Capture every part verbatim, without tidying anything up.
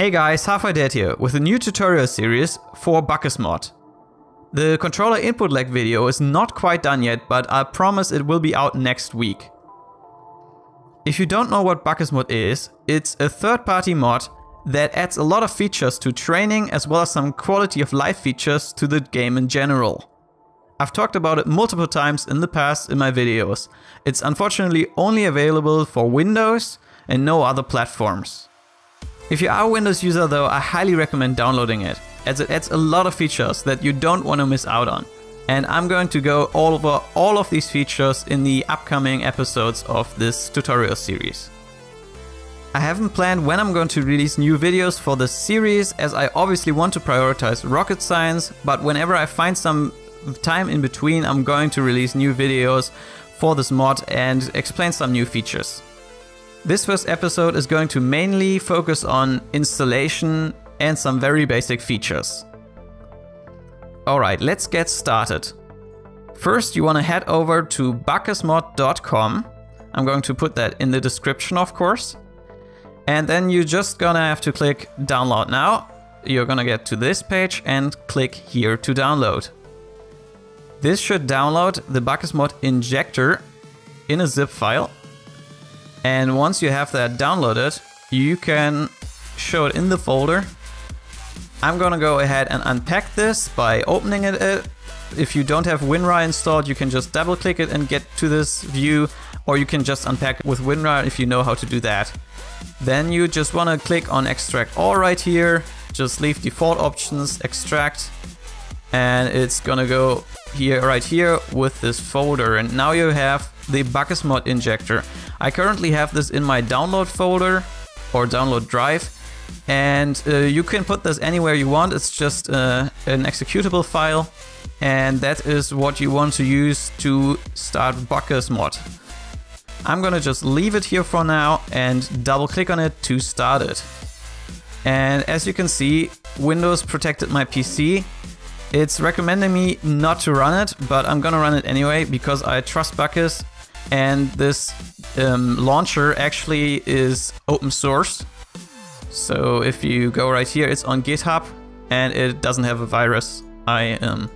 Hey guys, HalfwayDead here with a new tutorial series for BakkesMod. The controller input lag video is not quite done yet, but I promise it will be out next week. If you don't know what BakkesMod is, it's a third-party mod that adds a lot of features to training as well as some quality of life features to the game in general. I've talked about it multiple times in the past in my videos. It's unfortunately only available for Windows and no other platforms. If you are a Windows user though, I highly recommend downloading it, as it adds a lot of features that you don't want to miss out on. And I'm going to go over all of these features in the upcoming episodes of this tutorial series. I haven't planned when I'm going to release new videos for this series, as I obviously want to prioritize Rocket Science, but whenever I find some time in between, I'm going to release new videos for this mod and explain some new features. This first episode is going to mainly focus on installation and some very basic features. Alright, let's get started. First, you want to head over to Bakkesmod dot com. I'm going to put that in the description, of course. And then you're just gonna have to click download now. You're gonna get to this page and click here to download. This should download the BakkesMod injector in a zip file. And once you have that downloaded, you can show it in the folder. I'm gonna go ahead and unpack this by opening it. If you don't have WinRAR installed, you can just double click it and get to this view, or you can just unpack it with WinRAR if you know how to do that. Then you just wanna click on extract all right here, just leave default options, extract, and it's gonna go here, right here with this folder, and now you have the BakkesMod injector. I currently have this in my download folder or download drive, and uh, you can put this anywhere you want. It's just uh, an executable file, and that is what you want to use to start BakkesMod. I'm gonna just leave it here for now and double click on it to start it. And as you can see, Windows protected my P C. It's recommending me not to run it, but I'm gonna run it anyway because I trust Bakkes, and this um, launcher actually is open source. So if you go right here, it's on GitHub and it doesn't have a virus. I am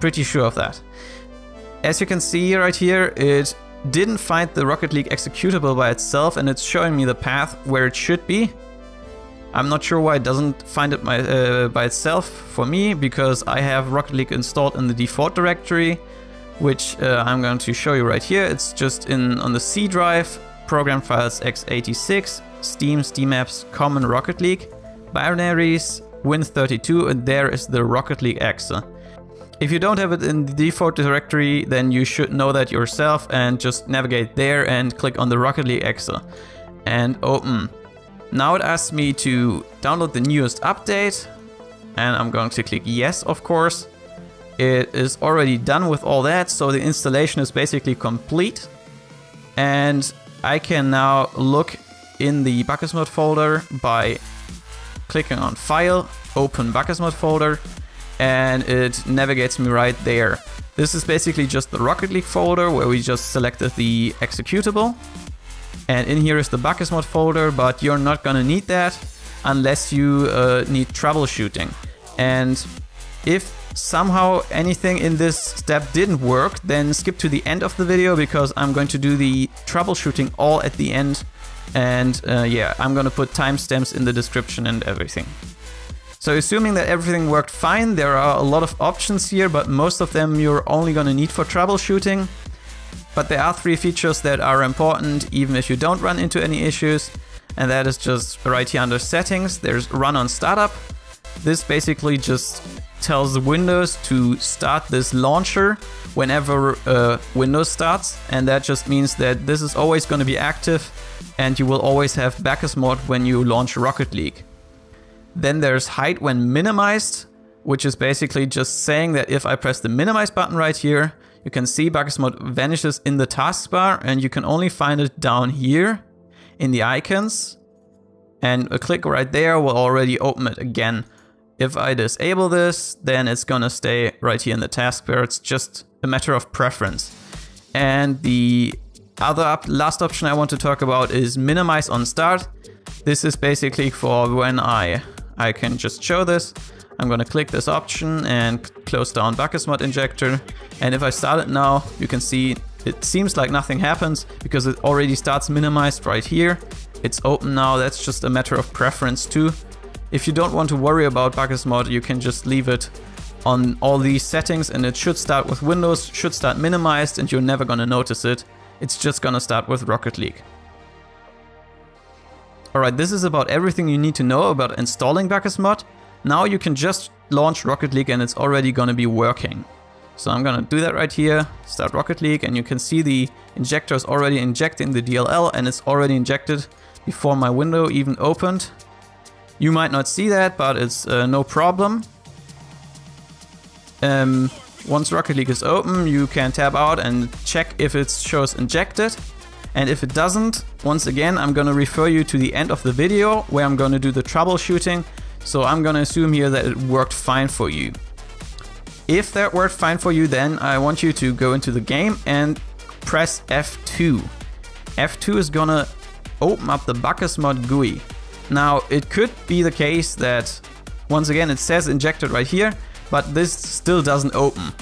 pretty sure of that. As you can see right here, it didn't find the Rocket League executable by itself, and it's showing me the path where it should be. I'm not sure why it doesn't find it by, uh, by itself for me, because I have Rocket League installed in the default directory, which uh, I'm going to show you right here. It's just in on the C drive, program files x eighty-six, Steam, SteamApps, common Rocket League, binaries, win thirty-two, and there is the Rocket League.exe. If you don't have it in the default directory, then you should know that yourself and just navigate there and click on the Rocket League.exe and open. Now it asks me to download the newest update, and I'm going to click yes, of course. It is already done with all that, so the installation is basically complete. And I can now look in the BakkesMod folder by clicking on File, Open BakkesMod folder, and it navigates me right there. This is basically just the Rocket League folder where we just selected the executable. And in here is the BakkesMod folder, but you're not gonna need that unless you uh, need troubleshooting. And if somehow anything in this step didn't work, then skip to the end of the video because I'm going to do the troubleshooting all at the end. And uh, yeah, I'm gonna put timestamps in the description and everything. So assuming that everything worked fine, there are a lot of options here, but most of them you're only gonna need for troubleshooting. But there are three features that are important, even if you don't run into any issues. And that is just right here under settings, there's run on startup. This basically just tells Windows to start this launcher whenever uh, Windows starts. And that just means that this is always gonna be active and you will always have BakkesMod when you launch Rocket League. Then there's hide when minimized, which is basically just saying that if I press the minimize button right here, you can see BakkesMod vanishes in the taskbar, and you can only find it down here in the icons. And a click right there will already open it again. If I disable this, then it's gonna stay right here in the taskbar. It's just a matter of preference. And the other last option I want to talk about is minimize on start. This is basically for when I, I can just show this. I'm gonna click this option and close down BakkesMod injector. And if I start it now, you can see it seems like nothing happens because it already starts minimized right here. It's open now, that's just a matter of preference too. If you don't want to worry about BakkesMod, you can just leave it on all these settings and it should start with Windows, should start minimized and you're never gonna notice it. It's just gonna start with Rocket League. Alright, this is about everything you need to know about installing BakkesMod. Now you can just launch Rocket League and it's already gonna be working. So I'm gonna do that right here, start Rocket League, and you can see the injector is already injecting the D L L and it's already injected before my window even opened. You might not see that, but it's uh, no problem. Um, once Rocket League is open, you can tab out and check if it shows injected. And if it doesn't, once again, I'm gonna refer you to the end of the video where I'm gonna do the troubleshooting. So I'm gonna assume here that it worked fine for you. If that worked fine for you, then I want you to go into the game and press F two. F two is gonna open up the BakkesMod G U I. Now, it could be the case that, once again, it says injected right here, but this still doesn't open.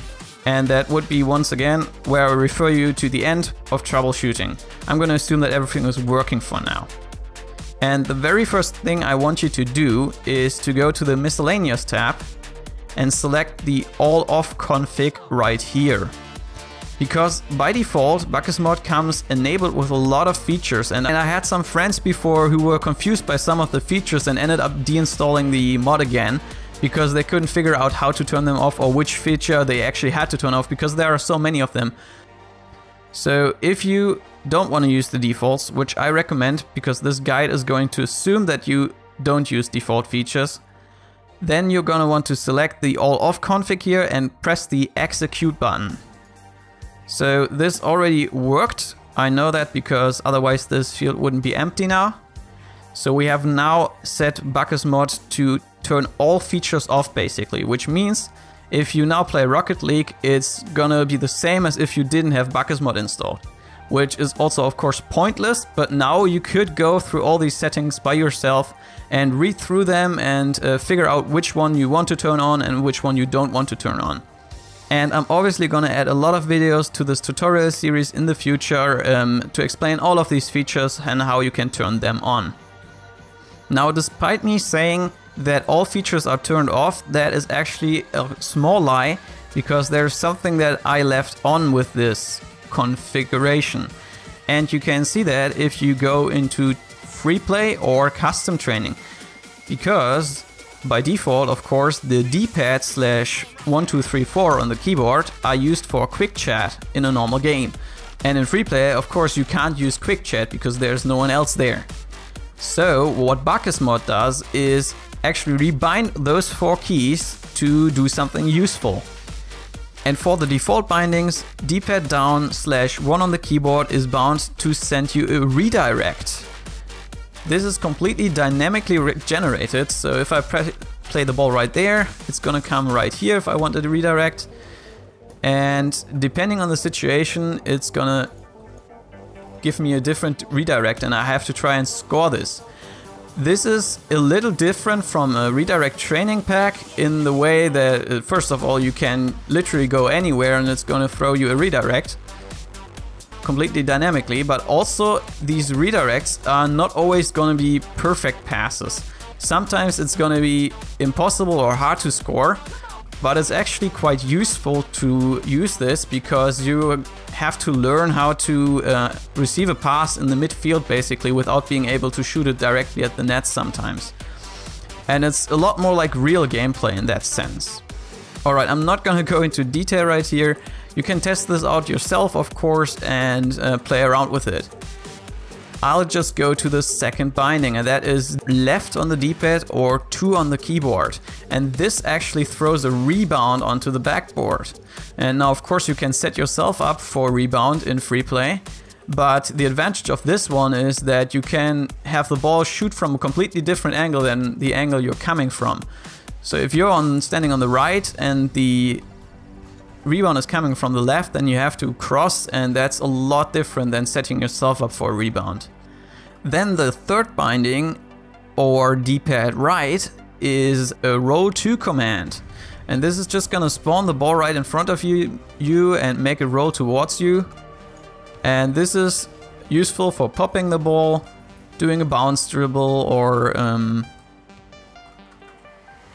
And that would be, once again, where I refer you to the end of troubleshooting. I'm gonna assume that everything is working for now. And the very first thing I want you to do is to go to the miscellaneous tab and select the all off config right here. Because by default, BakkesMod comes enabled with a lot of features, and I had some friends before who were confused by some of the features and ended up deinstalling the mod again because they couldn't figure out how to turn them off or which feature they actually had to turn off because there are so many of them. So if you don't want to use the defaults, which I recommend because this guide is going to assume that you don't use default features, then you're gonna want to select the all off config here and press the execute button. So this already worked. I know that because otherwise this field wouldn't be empty now. So we have now set BakkesMod to turn all features off basically, which means if you now play Rocket League, it's gonna be the same as if you didn't have BakkesMod installed, which is also of course pointless, but now you could go through all these settings by yourself and read through them and uh, figure out which one you want to turn on and which one you don't want to turn on. And I'm obviously gonna add a lot of videos to this tutorial series in the future um, to explain all of these features and how you can turn them on. Now, despite me saying that all features are turned off, that is actually a small lie because there's something that I left on with this configuration. And you can see that if you go into free play or custom training, because by default, of course, the D-pad slash one two three four on the keyboard are used for quick chat in a normal game. And in free play, of course, you can't use quick chat because there's no one else there. So what BakkesMod does is actually rebind those four keys to do something useful. And for the default bindings, D-pad down slash one on the keyboard is bound to send you a redirect. This is completely dynamically generated, so if I play the ball right there, it's gonna come right here if I wanted to redirect. And depending on the situation, it's gonna give me a different redirect and I have to try and score this. This is a little different from a redirect training pack in the way that, uh, first of all, you can literally go anywhere and it's gonna throw you a redirect completely dynamically, but also these redirects are not always gonna be perfect passes. Sometimes it's gonna be impossible or hard to score, but it's actually quite useful to use this because you have to learn how to uh, receive a pass in the midfield basically without being able to shoot it directly at the net sometimes. And it's a lot more like real gameplay in that sense. Alright, I'm not gonna go into detail right here. You can test this out yourself, of course, and uh, play around with it. I'll just go to the second binding, and that is left on the D-pad or two on the keyboard. And this actually throws a rebound onto the backboard. And now, of course, you can set yourself up for rebound in free play. But the advantage of this one is that you can have the ball shoot from a completely different angle than the angle you're coming from. So if you're on standing on the right and the rebound is coming from the left, then you have to cross, and that's a lot different than setting yourself up for a rebound. Then the third binding, or D-pad right, is a row two command. And this is just gonna spawn the ball right in front of you, you and make it roll towards you. And this is useful for popping the ball, doing a bounce dribble, or um,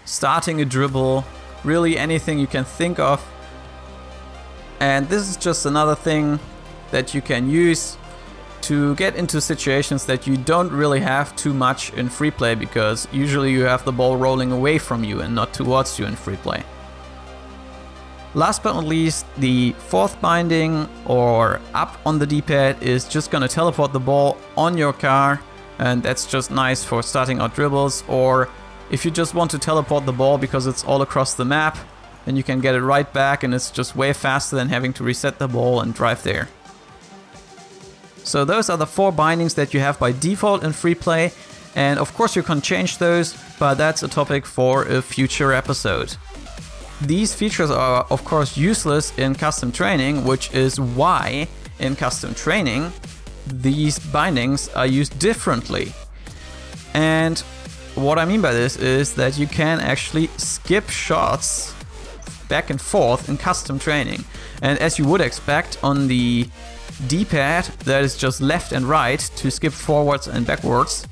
starting a dribble, really anything you can think of. And this is just another thing that you can use to get into situations that you don't really have too much in free play, because usually you have the ball rolling away from you and not towards you in free play. Last but not least, the fourth binding, or up on the D-pad, is just gonna teleport the ball on your car, and that's just nice for starting out dribbles, or if you just want to teleport the ball because it's all across the map, then you can get it right back and it's just way faster than having to reset the ball and drive there. So those are the four bindings that you have by default in free play, and of course you can change those, but that's a topic for a future episode. These features are of course useless in custom training, which is why in custom training these bindings are used differently. And what I mean by this is that you can actually skip shots back and forth in custom training, and as you would expect on the D-pad, that is just left and right to skip forwards and backwards,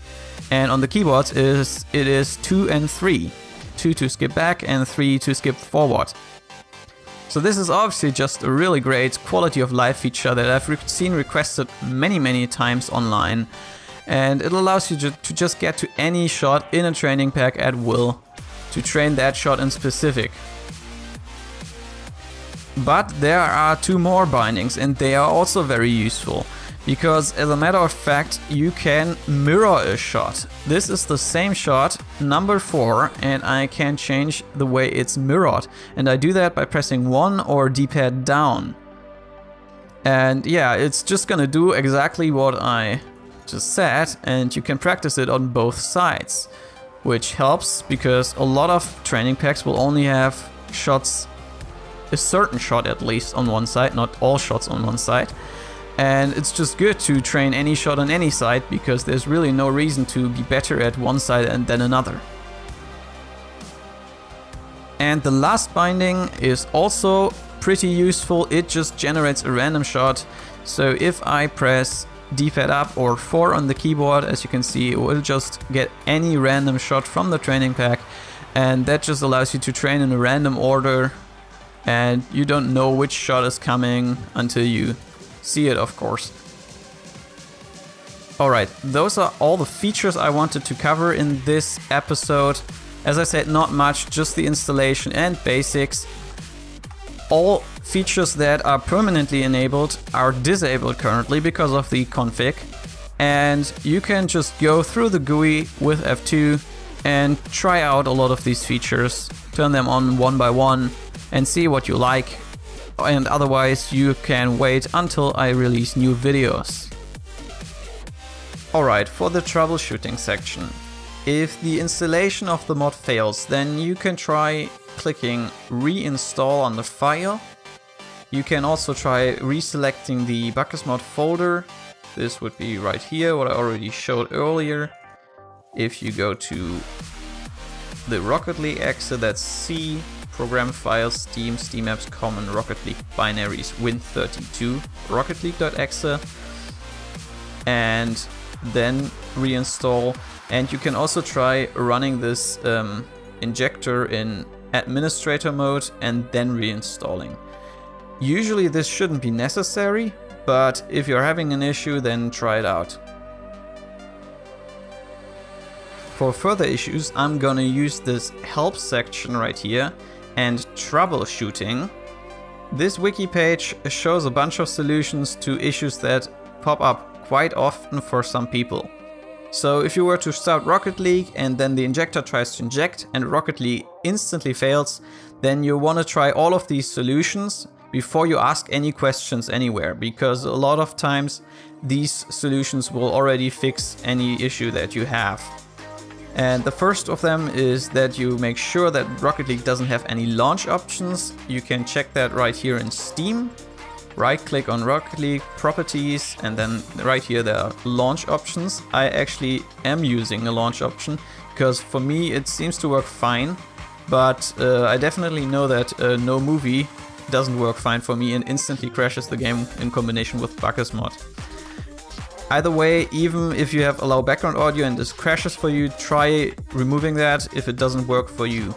and on the keyboards is it is two and three, two to skip back and three to skip forward. So this is obviously just a really great quality of life feature that I've re seen requested many many times online, and it allows you ju to just get to any shot in a training pack at will to train that shot in specific. But there are two more bindings, and they are also very useful, because as a matter of fact you can mirror a shot. This is the same shot, number four, and I can change the way it's mirrored, and I do that by pressing one or D-pad down. And yeah, it's just gonna do exactly what I just said, and you can practice it on both sides, which helps because a lot of training packs will only have shots, a certain shot at least, on one side, not all shots on one side. And it's just good to train any shot on any side, because there's really no reason to be better at one side and then another. And the last binding is also pretty useful. It just generates a random shot. So if I press D-pad up or four on the keyboard, as you can see, it will just get any random shot from the training pack, and that just allows you to train in a random order. And you don't know which shot is coming until you see it, of course. Alright, those are all the features I wanted to cover in this episode. As I said, not much, just the installation and basics. All features that are permanently enabled are disabled currently because of the config. And you can just go through the G U I with F two and try out a lot of these features, turn them on one by one, and see what you like, and otherwise you can wait until I release new videos. Alright, for the troubleshooting section. If the installation of the mod fails, then you can try clicking reinstall on the file. You can also try reselecting the BakkesMod folder. This would be right here, what I already showed earlier. If you go to the Rocket League exe, that's C, Program Files, Steam, SteamApps, Common, Rocket League Binaries, Win thirty-two, Rocket League dot E X E, and then reinstall. And you can also try running this um, injector in administrator mode and then reinstalling. Usually this shouldn't be necessary, but if you're having an issue, then try it out. For further issues, I'm gonna use this help section right here and troubleshooting. This wiki page shows a bunch of solutions to issues that pop up quite often for some people. So if you were to start Rocket League and then the injector tries to inject and Rocket League instantly fails, then you want to try all of these solutions before you ask any questions anywhere, because a lot of times these solutions will already fix any issue that you have. And the first of them is that you make sure that Rocket League doesn't have any launch options. You can check that right here in Steam. right click on Rocket League, properties, and then right here there are launch options. I actually am using a launch option because for me it seems to work fine, but uh, I definitely know that uh, no movie doesn't work fine for me and instantly crashes the game in combination with BakkesMod. Either way, even if you have allow background audio and this crashes for you, try removing that if it doesn't work for you.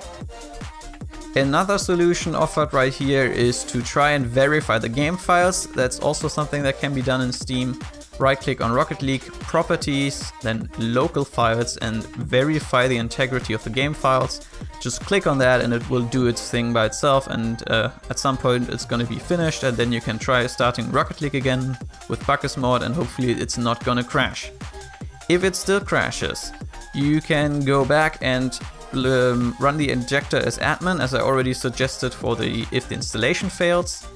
Another solution offered right here is to try and verify the game files. That's also something that can be done in Steam. Right click on Rocket League, properties, then local files, and verify the integrity of the game files. Just click on that and it will do its thing by itself, and uh, at some point it's gonna be finished, and then you can try starting Rocket League again with BakkesMod, and hopefully it's not gonna crash. If it still crashes, you can go back and um, run the injector as admin, as I already suggested for the if the installation fails,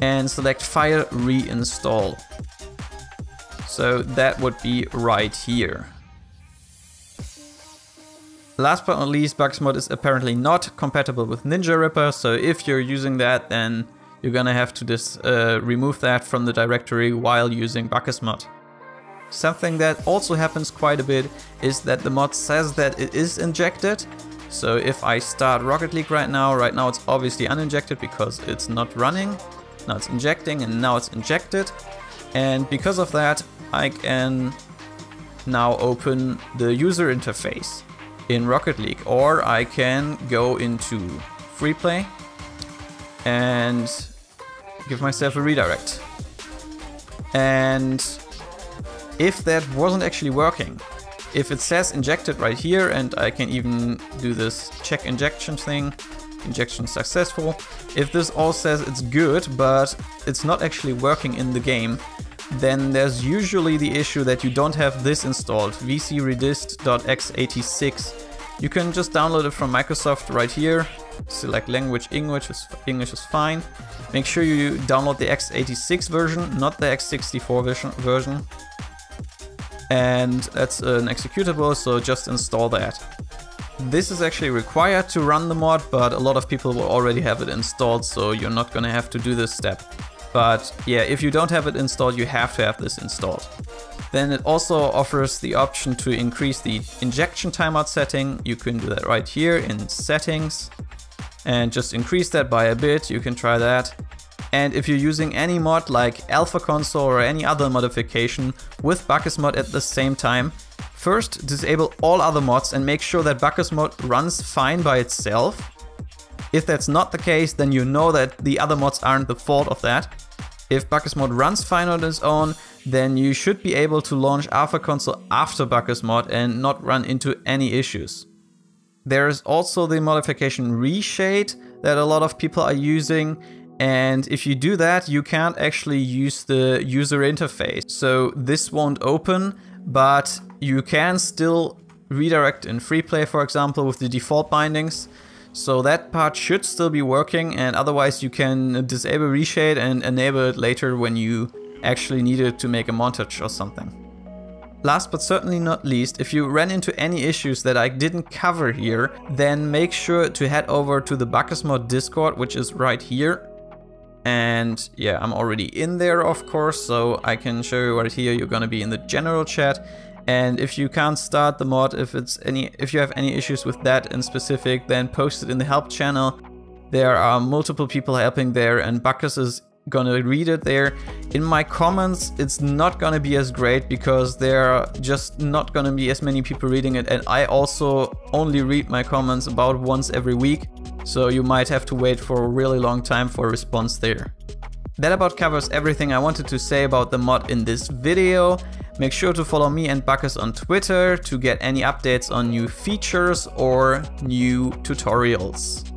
and select File Reinstall. So that would be right here. Last but not least, BakkesMod is apparently not compatible with Ninja Ripper, so if you're using that, then you're gonna have to dis, uh, remove that from the directory while using BakkesMod. Something that also happens quite a bit is that the mod says that it is injected. So if I start Rocket League right now, right now it's obviously uninjected because it's not running. Now it's injecting, and now it's injected. And because of that, I can now open the user interface in Rocket League, or I can go into free play and give myself a redirect. And if that wasn't actually working, if it says injected right here, and I can even do this check injection thing, injection successful. If this all says it's good, but it's not actually working in the game, then there's usually the issue that you don't have this installed, V C Redist dot x eighty-six. You can just download it from Microsoft right here. Select language, English is, English is fine. Make sure you download the x eighty-six version, not the x sixty-four version. And that's an executable, so just install that. This is actually required to run the mod, but a lot of people will already have it installed, so you're not gonna have to do this step. But yeah, if you don't have it installed, you have to have this installed. Then it also offers the option to increase the injection timeout setting. You can do that right here in settings and just increase that by a bit. You can try that. And if you're using any mod like Alpha Console or any other modification with BakkesMod at the same time, first disable all other mods and make sure that BakkesMod runs fine by itself. If that's not the case, then you know that the other mods aren't the fault of that. If BakkesMod runs fine on its own, then you should be able to launch Alpha Console after BakkesMod and not run into any issues. There is also the modification reshade that a lot of people are using, and if you do that, you can't actually use the user interface. So this won't open, but you can still redirect in free play, for example, with the default bindings. So that part should still be working, and otherwise you can disable reshade and enable it later when you actually need it to make a montage or something. Last but certainly not least, if you ran into any issues that I didn't cover here, then make sure to head over to the BakkesMod Discord, which is right here. And yeah, I'm already in there, of course, so I can show you right here. You're gonna be in the general chat. And if you can't start the mod, if it's any, if you have any issues with that in specific, then post it in the help channel. There are multiple people helping there, and Bakkes is gonna read it there. In my comments, it's not gonna be as great because there are just not gonna be as many people reading it, and I also only read my comments about once every week, so you might have to wait for a really long time for a response there. That about covers everything I wanted to say about the mod in this video. Make sure to follow me and Bakkes on Twitter to get any updates on new features or new tutorials.